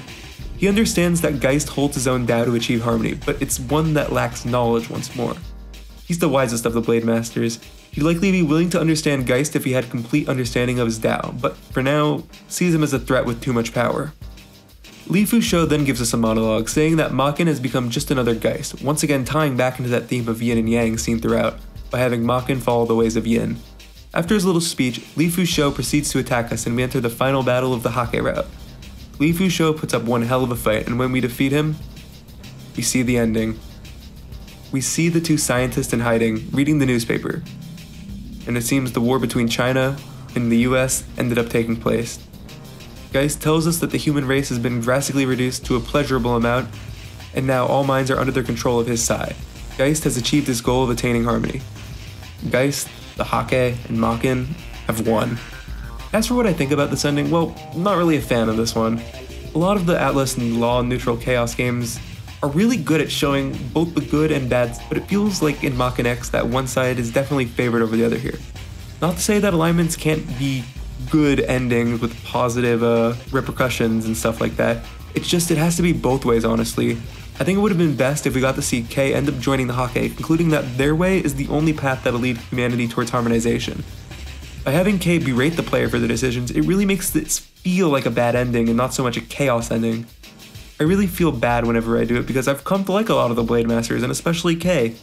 He understands that Geist holds his own Dao to achieve harmony, but it's one that lacks knowledge once more. He's the wisest of the Blade Masters. He'd likely be willing to understand Geist if he had complete understanding of his Dao, but for now, sees him as a threat with too much power. Li Fu Shou then gives us a monologue, saying that Maken has become just another Geist, once again tying back into that theme of yin and yang seen throughout, by having Maken follow the ways of yin. After his little speech, Li Fu Shou proceeds to attack us and we enter the final battle of the Hakke route. Li Fu Shou puts up one hell of a fight, and when we defeat him, we see the ending. We see the two scientists in hiding, reading the newspaper. And it seems the war between China and the US ended up taking place. Geist tells us that the human race has been drastically reduced to a pleasurable amount, and now all minds are under the control of his Sai. Geist has achieved his goal of attaining harmony. Geist, the Hakke, and Maken have won. As for what I think about this ending, well, not really a fan of this one. A lot of the Atlus and law-neutral chaos games are really good at showing both the good and bad, but it feels like in Maken X that one side is definitely favored over the other here. Not to say that alignments can't be good endings with positive repercussions and stuff like that. It's just it has to be both ways, honestly. I think it would have been best if we got to see Kei end up joining the Hakke, concluding that their way is the only path that'll lead humanity towards harmonization. By having Kei berate the player for their decisions, it really makes this feel like a bad ending and not so much a chaos ending. I really feel bad whenever I do it because I've come to like a lot of the Blade Masters, and especially Kei.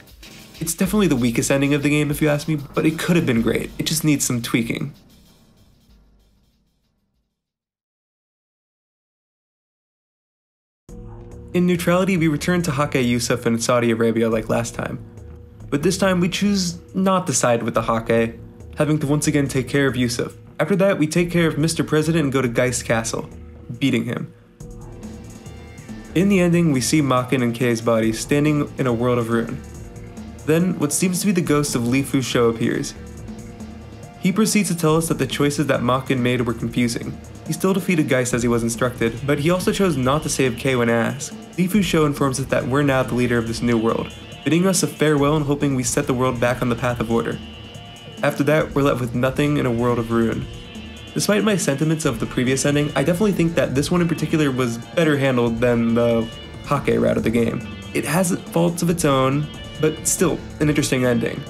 It's definitely the weakest ending of the game if you ask me, but it could have been great. It just needs some tweaking. In Neutrality, we return to Hakke, Yusuf, and Saudi Arabia like last time. But this time, we choose not to side with the Hakke, having to once again take care of Yusuf. After that, we take care of Mr. President and go to Geist Castle, beating him. In the ending, we see Maken and Kei's body standing in a world of ruin. Then, what seems to be the ghost of Li Fu Shou appears. He proceeds to tell us that the choices that Maken made were confusing. He still defeated Geist as he was instructed, but he also chose not to save Kei when asked. Li Fu Shou informs us that we're now the leader of this new world, bidding us a farewell and hoping we set the world back on the path of order. After that, we're left with nothing in a world of ruin. Despite my sentiments of the previous ending, I definitely think that this one in particular was better handled than the Hakke route of the game. It has faults of its own, but still an interesting ending.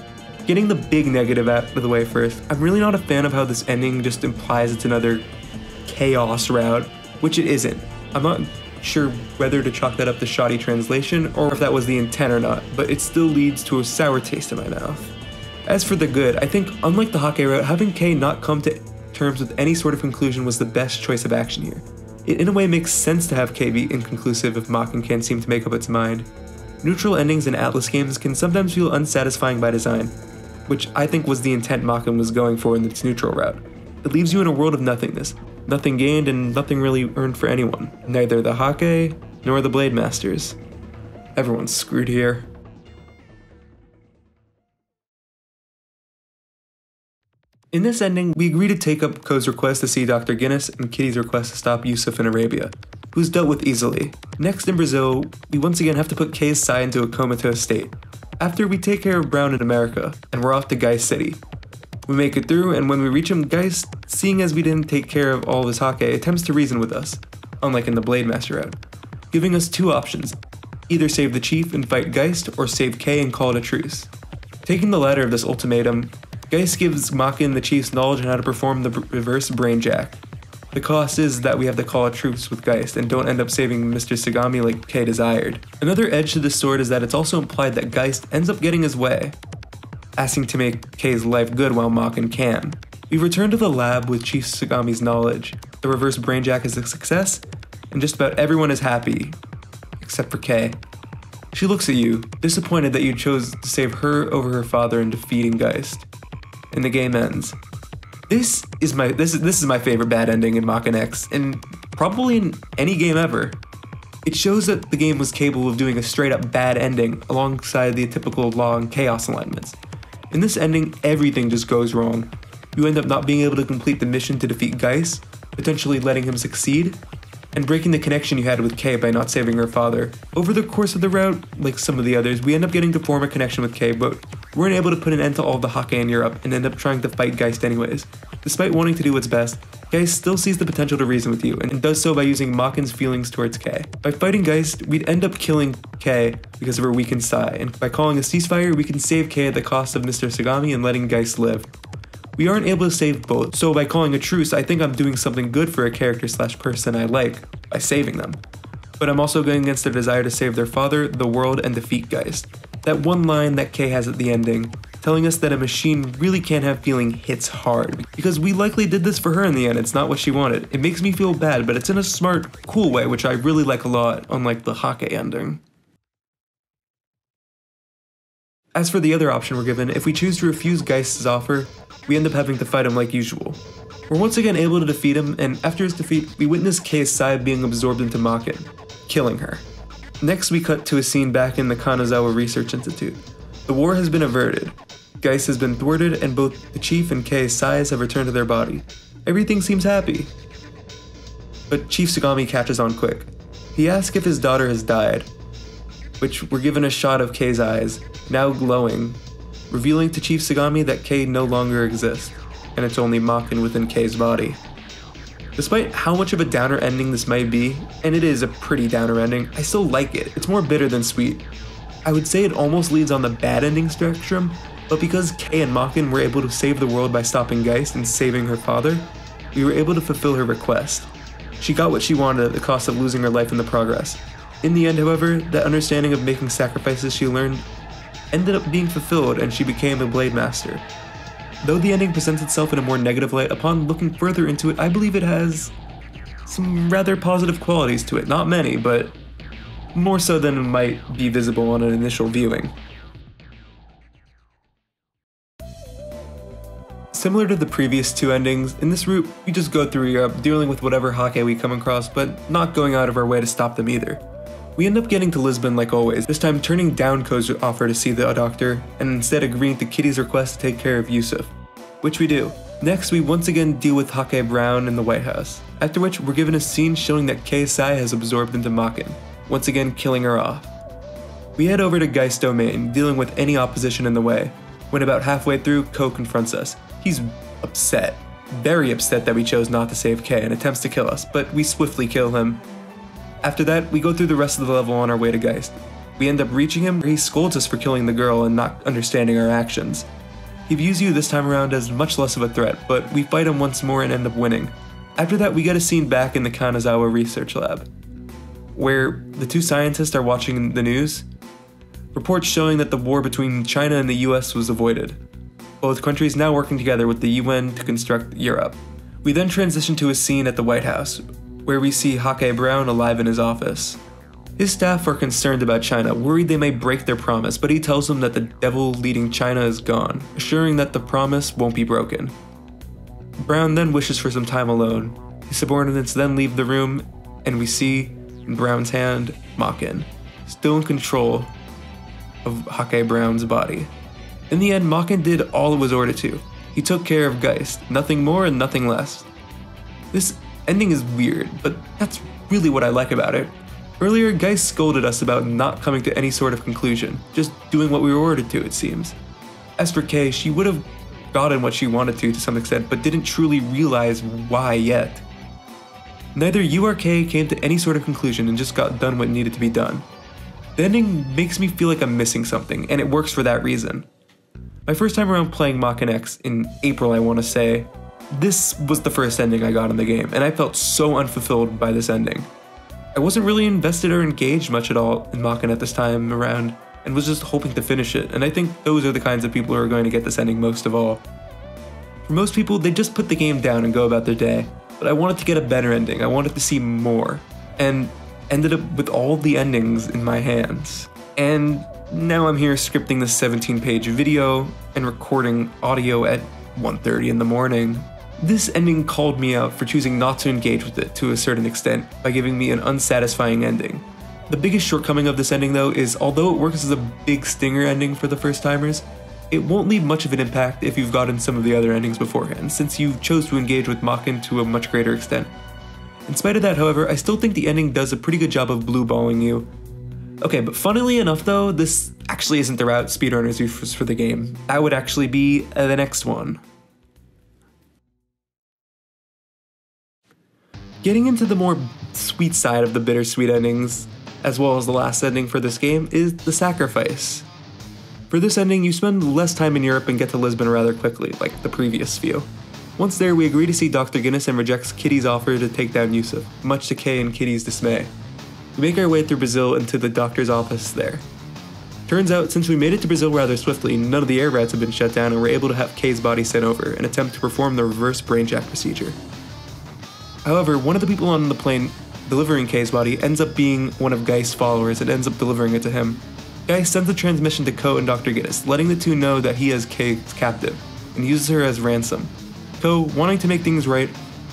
Getting the big negative out of the way first, I'm really not a fan of how this ending just implies it's another chaos route, which it isn't. I'm not sure whether to chalk that up to shoddy translation or if that was the intent or not, but it still leads to a sour taste in my mouth. As for the good, I think unlike the Hakke route, having Kei not come to terms with any sort of conclusion was the best choice of action here. It in a way makes sense to have Kei be inconclusive if Maken can't seem to make up its mind. Neutral endings in Atlus games can sometimes feel unsatisfying by design, which I think was the intent Maken was going for in its neutral route. It leaves you in a world of nothingness, nothing gained and nothing really earned for anyone, neither the Hakke nor the Blade Masters. Everyone's screwed here. In this ending, we agree to take up Ko's request to see Dr. Guinness and Kitty's request to stop Yusuf in Arabia, who's dealt with easily. Next in Brazil, we once again have to put Kei's side into a comatose state. After we take care of Brown in America, and we're off to Geist City. We make it through, and when we reach him, Geist, seeing as we didn't take care of all of his Hakke, attempts to reason with us, unlike in the Blade Master route, giving us two options, either save the chief and fight Geist, or save Kei and call it a truce. Taking the latter of this ultimatum, Geist gives Maken the chief's knowledge on how to perform the reverse brain jack. The cost is that we have to call a truce with Geist and don't end up saving Mr. Tsugami like Kei desired. Another edge to this sword is that it's also implied that Geist ends up getting his way, asking to make Kei's life good while Maken can. We return to the lab with Chief Tsugami's knowledge. The reverse brain jack is a success, and just about everyone is happy, except for Kei. She looks at you, disappointed that you chose to save her over her father in defeating Geist. And the game ends. This is my favorite bad ending in Maken X, and probably in any game ever. It shows that the game was capable of doing a straight up bad ending alongside the typical law and chaos alignments. In this ending, everything just goes wrong. You end up not being able to complete the mission to defeat Geist, potentially letting him succeed, and breaking the connection you had with Kei by not saving her father. Over the course of the route, like some of the others, we end up getting to form a connection with Kei, but we weren't able to put an end to all the Hakke in Europe and end up trying to fight Geist anyways. Despite wanting to do what's best, Geist still sees the potential to reason with you, and does so by using Maken's feelings towards Kei. By fighting Geist, we'd end up killing Kei because of her weakened Sai, and by calling a ceasefire, we can save Kei at the cost of Mr. Sagami and letting Geist live. We aren't able to save both, so by calling a truce, I think I'm doing something good for a character slash person I like, by saving them. But I'm also going against their desire to save their father, the world, and defeat Geist. That one line that Kei has at the ending, telling us that a machine really can't have feeling, hits hard, because we likely did this for her in the end, it's not what she wanted. It makes me feel bad, but it's in a smart, cool way, which I really like a lot, unlike the Hakke ending. As for the other option we're given, if we choose to refuse Geist's offer, we end up having to fight him like usual. We're once again able to defeat him, and after his defeat, we witness Kei's Sai being absorbed into Maken, killing her. Next, we cut to a scene back in the Kanazawa Research Institute. The war has been averted, Geist has been thwarted, and both the chief and Kei's Sais have returned to their body. Everything seems happy. but Chief Tsugami catches on quick. He asks if his daughter has died, which we're given a shot of Kei's eyes, now glowing, revealing to Chief Tsugami that Kei no longer exists, and it's only Maken within Kei's body. Despite how much of a downer ending this might be, and it is a pretty downer ending, I still like it. It's more bitter than sweet. I would say it almost leads on the bad ending spectrum, but because Kei and Maken were able to save the world by stopping Geist and saving her father, we were able to fulfill her request. She got what she wanted at the cost of losing her life in the progress. In the end, however, that understanding of making sacrifices she learned ended up being fulfilled, and she became a Blade Master. Though the ending presents itself in a more negative light, upon looking further into it, I believe it has some rather positive qualities to it. Not many, but more so than might be visible on an initial viewing. Similar to the previous two endings, in this route, we just go through Europe, dealing with whatever Hakke we come across, but not going out of our way to stop them either. We end up getting to Lisbon like always, this time turning down Ko's offer to see the doctor, and instead agreeing to Kitty's request to take care of Yusuf, which we do. Next, we once again deal with Hakke Brown in the White House, after which we're given a scene showing that Kei Sai has absorbed into Maken, once again killing her off. We head over to Geist's domain, dealing with any opposition in the way, when about halfway through, Ko confronts us. He's upset, very upset that we chose not to save Kei and attempts to kill us, but we swiftly kill him. After that, we go through the rest of the level on our way to Geist. We end up reaching him where he scolds us for killing the girl and not understanding our actions. He views you this time around as much less of a threat, but we fight him once more and end up winning. After that, we get a scene back in the Kanazawa Research Lab, where the two scientists are watching the news. Reports showing that the war between China and the US was avoided. Both countries now working together with the UN to construct Europe. We then transition to a scene at the White House, where we see Hakke Brown alive in his office. His staff are concerned about China, worried they may break their promise, but he tells them that the devil leading China is gone, assuring that the promise won't be broken. Brown then wishes for some time alone. His subordinates then leave the room, and we see, in Brown's hand, Maken, still in control of Hakke Brown's body. In the end, Maken did all it was ordered to. He took care of Geist, nothing more and nothing less. This ending is weird, but that's really what I like about it. Earlier, Geist scolded us about not coming to any sort of conclusion, just doing what we were ordered to, it seems. As for Kei, she would have gotten what she wanted to some extent, but didn't truly realize why yet. Neither you or Kei came to any sort of conclusion and just got done what needed to be done. The ending makes me feel like I'm missing something, and it works for that reason. My first time around playing Maken X, in April I want to say, this was the first ending I got in the game, and I felt so unfulfilled by this ending. I wasn't really invested or engaged much at all in Maken at this time around, and was just hoping to finish it, and I think those are the kinds of people who are going to get this ending most of all. For most people, they just put the game down and go about their day, but I wanted to get a better ending, I wanted to see more, and ended up with all the endings in my hands. And now I'm here scripting this 17-page video and recording audio at 1:30 in the morning. This ending called me out for choosing not to engage with it to a certain extent by giving me an unsatisfying ending. The biggest shortcoming of this ending though is, although it works as a big stinger ending for the first timers, it won't leave much of an impact if you've gotten some of the other endings beforehand, since you chose to engage with Maken to a much greater extent. In spite of that, however, I still think the ending does a pretty good job of blue-balling you. Okay, but funnily enough though, this actually isn't the route speedrunners use for the game. That would actually be the next one. Getting into the more sweet side of the bittersweet endings, as well as the last ending for this game, is the sacrifice. For this ending, you spend less time in Europe and get to Lisbon rather quickly, like the previous few. Once there, we agree to see Dr. Guinness and rejects Kitty's offer to take down Yusuf, much to Kei and Kitty's dismay. We make our way through Brazil into the doctor's office there. Turns out, since we made it to Brazil rather swiftly, none of the air raids have been shut down and we're able to have Kei's body sent over and attempt to perform the reverse brainjack procedure. However, one of the people on the plane delivering Kei's body ends up being one of Geist's followers and ends up delivering it to him. Geist sends a transmission to Ko and Dr. Guinness, letting the two know that he has Kei's captive, and uses her as ransom. Ko, wanting to make things right,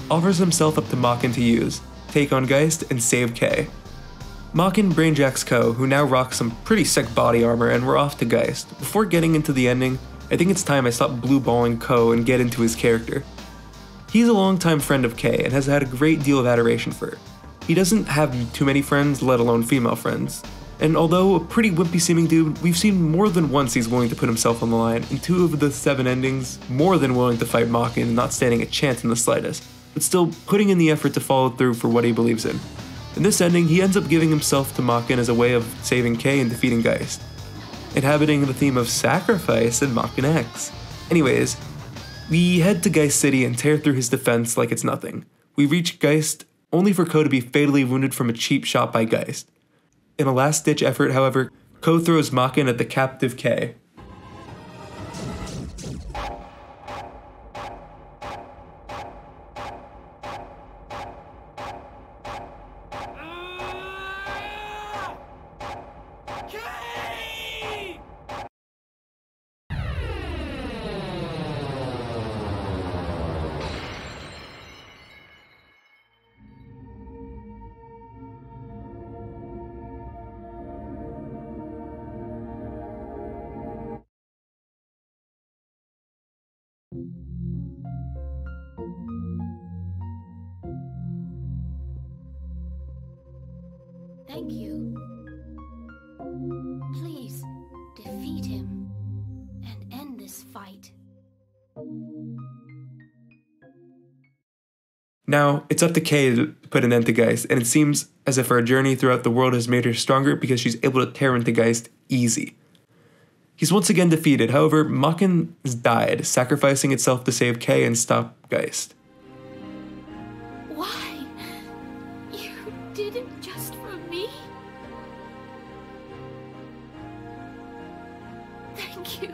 offers himself up to Maken to use, take on Geist, and save Kei. Maken brainjacks Ko, who now rocks some pretty sick body armor, and we're off to Geist. Before getting into the ending, I think it's time I stop blue-balling Ko and get into his character. He's a longtime friend of Kei and has had a great deal of adoration for her. He doesn't have too many friends, let alone female friends. And although a pretty wimpy-seeming dude, we've seen more than once he's willing to put himself on the line, in 2 of the 7 endings, more than willing to fight Maken and not standing a chance in the slightest, but still putting in the effort to follow through for what he believes in. In this ending, he ends up giving himself to Maken as a way of saving Kei and defeating Geist, inhabiting the theme of sacrifice in Maken X. Anyways, we head to Geist City and tear through his defense like it's nothing. We reach Geist only for Ko to be fatally wounded from a cheap shot by Geist. In a last-ditch effort, however, Ko throws Maken at the captive Kei. Thank you. Please, defeat him and end this fight. Now, it's up to Kei to put an end to Geist, and it seems as if our journey throughout the world has made her stronger because she's able to tear into Geist easy. He's once again defeated, however, Maken has died, sacrificing itself to save Kei and stop Geist. Why? You did it just for me? Thank you.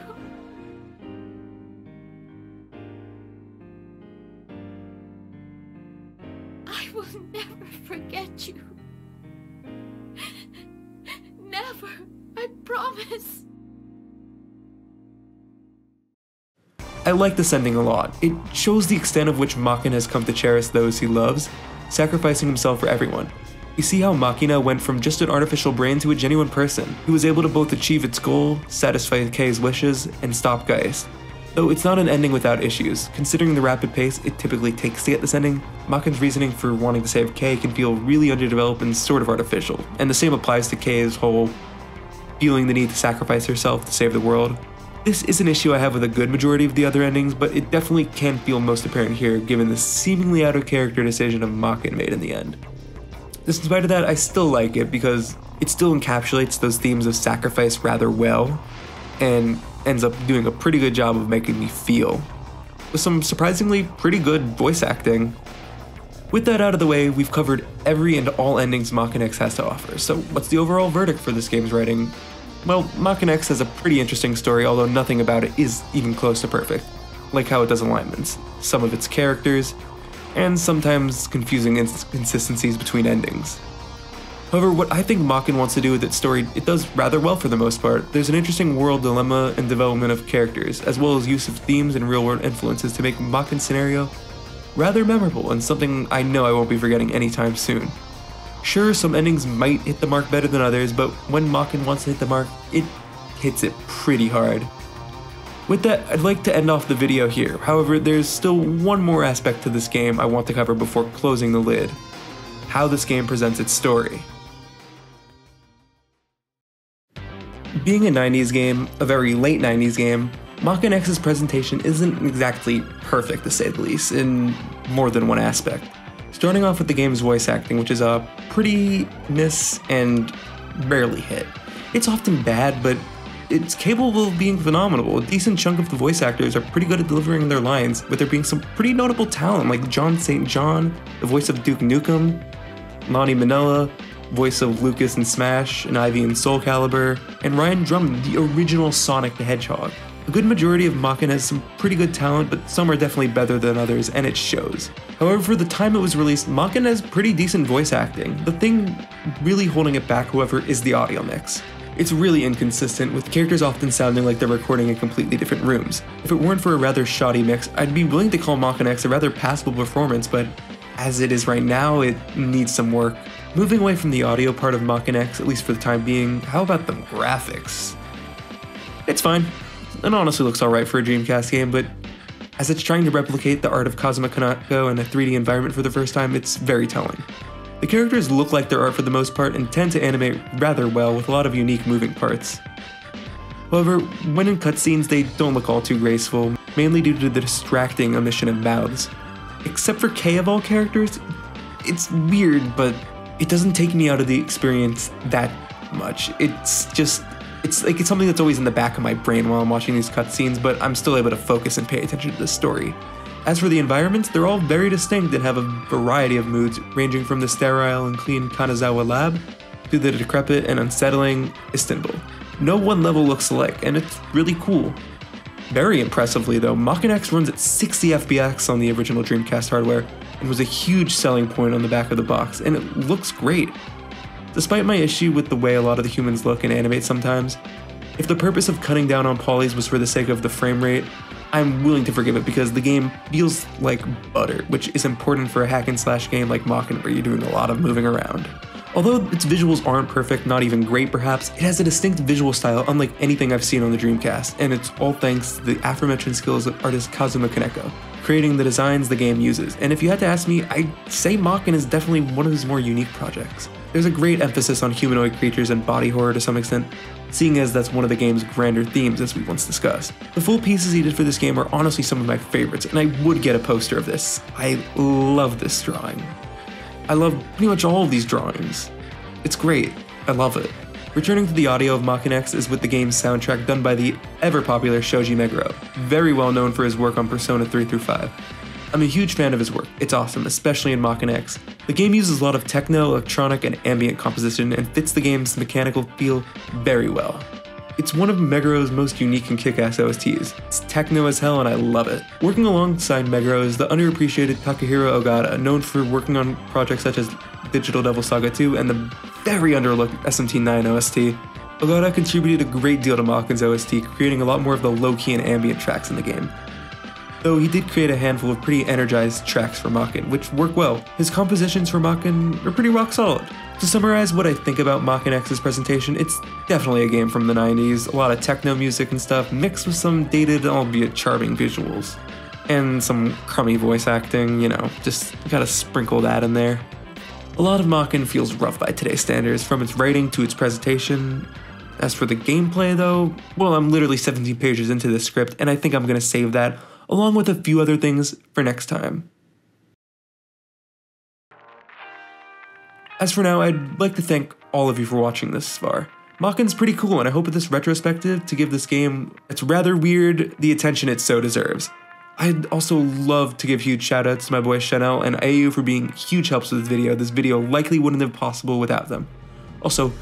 I will never forget you. Never, I promise. I like this ending a lot. It shows the extent of which Maken has come to cherish those he loves, sacrificing himself for everyone. You see how Makina went from just an artificial brain to a genuine person, who was able to both achieve its goal, satisfy Kei's wishes, and stop Geist. Though it's not an ending without issues, considering the rapid pace it typically takes to get this ending, Maken's reasoning for wanting to save Kei can feel really underdeveloped and sort of artificial, and the same applies to Kei's whole feeling the need to sacrifice herself to save the world. This is an issue I have with a good majority of the other endings, but it definitely can feel most apparent here given the seemingly out-of-character decision of Maken made in the end. This, in spite of that, I still like it because it still encapsulates those themes of sacrifice rather well, and ends up doing a pretty good job of making me feel, with some surprisingly pretty good voice acting. With that out of the way, we've covered every and all endings Maken X has to offer, so what's the overall verdict for this game's writing? Well, Maken X has a pretty interesting story, although nothing about it is even close to perfect, like how it does alignments, some of its characters, and sometimes confusing inconsistencies between endings. However, what I think Maken wants to do with its story, it does rather well for the most part. There's an interesting world dilemma and development of characters, as well as use of themes and real-world influences to make Maken's scenario rather memorable, and something I know I won't be forgetting anytime soon. Sure, some endings might hit the mark better than others, but when Maken wants to hit the mark, it hits it pretty hard. With that, I'd like to end off the video here. However, there's still one more aspect to this game I want to cover before closing the lid: how this game presents its story. Being a 90s game, a very late 90s game, Maken X's presentation isn't exactly perfect to say the least, in more than one aspect. Starting off with the game's voice acting, which is a pretty miss and rarely hit. It's often bad, but it's capable of being phenomenal. A decent chunk of the voice actors are pretty good at delivering their lines, with there being some pretty notable talent like John St. John, the voice of Duke Nukem, Lonnie Minella, voice of Lucas in Smash, and Ivy in Soul Calibur, and Ryan Drummond, the original Sonic the Hedgehog. A good majority of Maken has some pretty good talent, but some are definitely better than others, and it shows. However, for the time it was released, Maken has pretty decent voice acting. The thing really holding it back, however, is the audio mix. It's really inconsistent, with characters often sounding like they're recording in completely different rooms. If it weren't for a rather shoddy mix, I'd be willing to call Maken X a rather passable performance, but as it is right now, it needs some work. Moving away from the audio part of Maken X, at least for the time being, how about the graphics? It's fine. It honestly looks alright for a Dreamcast game, but As it's trying to replicate the art of Kazuma Kaneko in a 3D environment for the first time, it's very telling. The characters look like their art for the most part and tend to animate rather well with a lot of unique moving parts. However, when in cutscenes, they don't look all too graceful, mainly due to the distracting omission of mouths. Except for Kei of all characters, it's weird, but it doesn't take me out of the experience that much. It's something that's always in the back of my brain while I'm watching these cutscenes, but I'm still able to focus and pay attention to the story. As for the environments, they're all very distinct and have a variety of moods, ranging from the sterile and clean Kanazawa lab to the decrepit and unsettling Istanbul. No one level looks alike, and it's really cool. Very impressively though, Maken X runs at 60 FPS on the original Dreamcast hardware, and was a huge selling point on the back of the box, and it looks great. Despite my issue with the way a lot of the humans look and animate sometimes, if the purpose of cutting down on polys was for the sake of the frame rate, I'm willing to forgive it because the game feels like butter, which is important for a hack and slash game like Maken where you're doing a lot of moving around. Although its visuals aren't perfect, not even great perhaps, it has a distinct visual style unlike anything I've seen on the Dreamcast, and it's all thanks to the aforementioned skills of artist Kazuma Kaneko, creating the designs the game uses, and if you had to ask me, I'd say Maken is definitely one of his more unique projects. There's a great emphasis on humanoid creatures and body horror to some extent, seeing as that's one of the game's grander themes as we once discussed. The full pieces he did for this game are honestly some of my favorites, and I would get a poster of this. I love this drawing. I love pretty much all of these drawings. It's great, I love it. Returning to the audio of Maken X is with the game's soundtrack done by the ever-popular Shoji Meguro, very well known for his work on Persona 3 through 5. I'm a huge fan of his work, it's awesome, especially in Maken X. The game uses a lot of techno, electronic, and ambient composition and fits the game's mechanical feel very well. It's one of Meguro's most unique and kick-ass OSTs. It's techno as hell and I love it. Working alongside Meguro is the underappreciated Takahiro Ogata, known for working on projects such as Digital Devil Saga 2 and the very underlooked SMT9 OST. Ogata contributed a great deal to Maken's OST, creating a lot more of the low-key and ambient tracks in the game. Though he did create a handful of pretty energized tracks for Maken, which work well. His compositions for Maken are pretty rock solid. To summarize what I think about Maken X's presentation, it's definitely a game from the 90s, a lot of techno music and stuff, mixed with some dated, albeit charming visuals. And some crummy voice acting, you know, just gotta sprinkle that in there. A lot of Maken feels rough by today's standards, from its writing to its presentation. As for the gameplay though, well, I'm literally 17 pages into this script, and I think I'm gonna save that, along with a few other things, for next time. As for now, I'd like to thank all of you for watching this far. Maken's pretty cool, and I hope with this retrospective to give this game that's rather weird the attention it so deserves. I'd also love to give huge shoutouts to my boy Chanel and AU for being huge helps with this video. This video likely wouldn't have been possible without them. Also,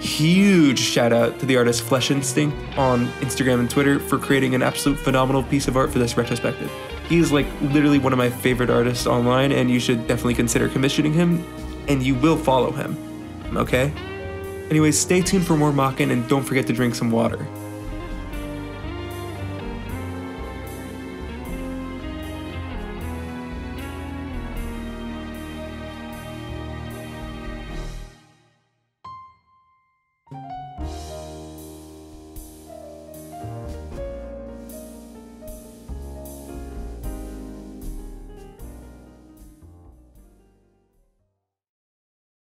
huge shoutout to the artist Flesh Instinct on Instagram and Twitter for creating an absolute phenomenal piece of art for this retrospective. He is like literally one of my favorite artists online, and you should definitely consider commissioning him. And you will follow him, okay? Anyways, stay tuned for more Maken and don't forget to drink some water.